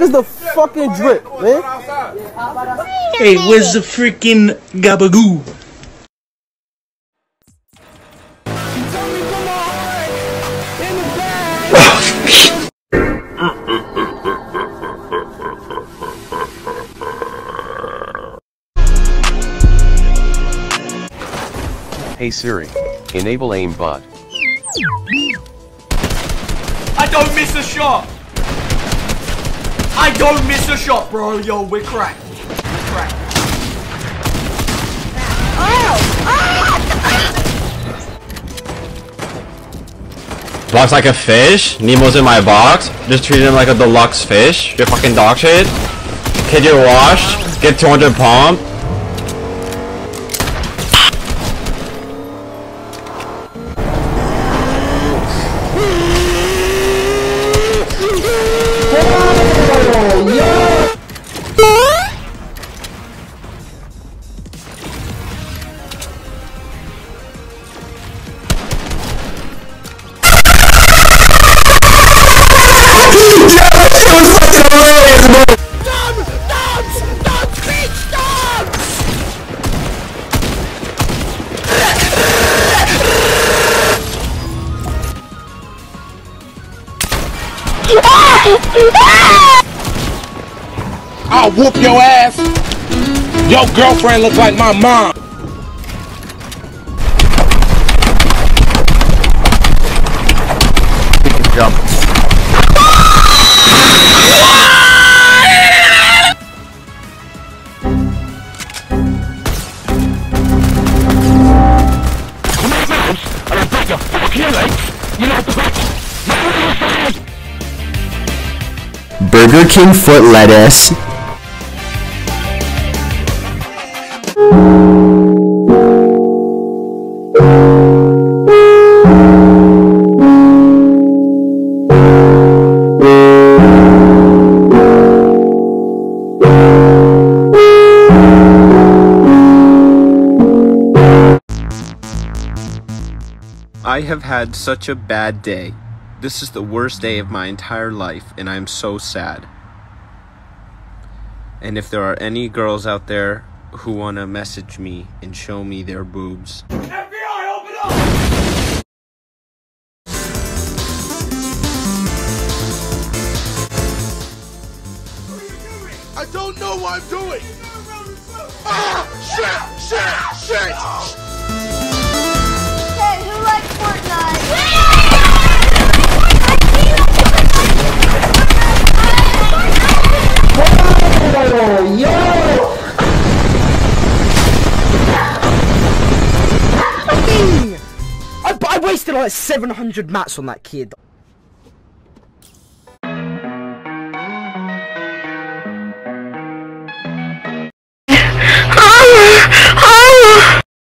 This is the fucking drip, man. Hey, where's the freaking gabagoo? Hey Siri, enable aimbot. I don't miss a shot! I don't miss a shot, bro! Yo, we're cracked. We're cracked. Oh! Ah! Box like a fish? Nemo's in my box? Just treating him like a deluxe fish? You're fucking dog shit? Kid, you're washed? Get 200 pump? I'll whoop your ass. Your girlfriend looks like my mom. You can jump. I'll break your fucking legs. You know what? Burger King foot lettuce. I have had such a bad day. This is the worst day of my entire life, and I'm so sad. And if there are any girls out there who want to message me and show me their boobs... FBI, open up! What are you doing? I don't know what I'm doing! Ah! Shit! Shit! Shit! Hey, who likes Fortnite? I wasted like 700 mats on that kid.